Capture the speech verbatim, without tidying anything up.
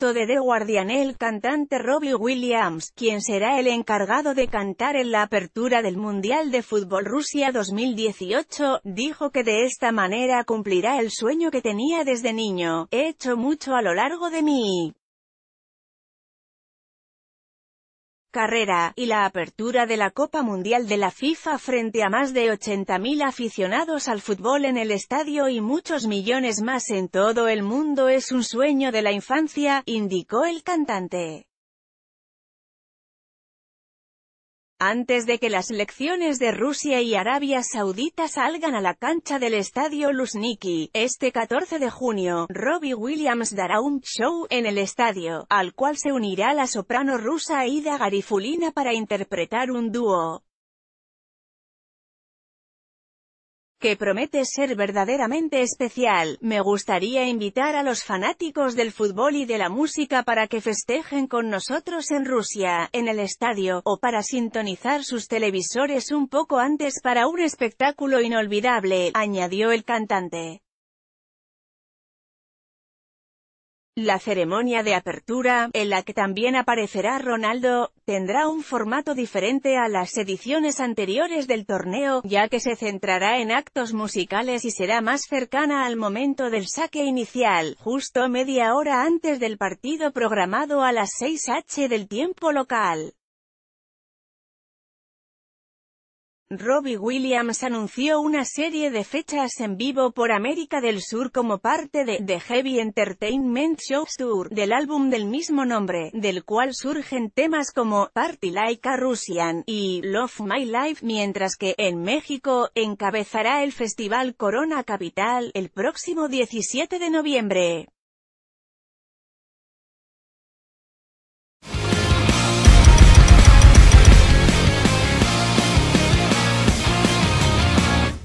concierto de The Guardian el cantante Robbie Williams, quien será el encargado de cantar en la apertura del Mundial de Fútbol Rusia dos mil dieciocho, dijo que de esta manera cumplirá el sueño que tenía desde niño. He hecho mucho a lo largo de mi carrera, y la apertura de la Copa Mundial de la FIFA frente a más de ochenta mil aficionados al fútbol en el estadio y muchos millones más en todo el mundo es un sueño de la infancia, indicó el cantante. Antes de que las selecciones de Rusia y Arabia Saudita salgan a la cancha del Estadio Luzhniki, este catorce de junio, Robbie Williams dará un show en el estadio, al cual se unirá la soprano rusa Ida Garifullina para interpretar un dúo que promete ser verdaderamente especial. Me gustaría invitar a los fanáticos del fútbol y de la música para que festejen con nosotros en Rusia, en el estadio, o para sintonizar sus televisores un poco antes para un espectáculo inolvidable, añadió el cantante. La ceremonia de apertura, en la que también aparecerá Ronaldo, tendrá un formato diferente a las ediciones anteriores del torneo, ya que se centrará en actos musicales y será más cercana al momento del saque inicial, justo media hora antes del partido programado a las seis de la tarde del tiempo local. Robbie Williams anunció una serie de fechas en vivo por América del Sur como parte de The Heavy Entertainment Show Tour, del álbum del mismo nombre, del cual surgen temas como Party Like a Russian y Love My Life, mientras que, en México, encabezará el festival Corona Capital, el próximo diecisiete de noviembre.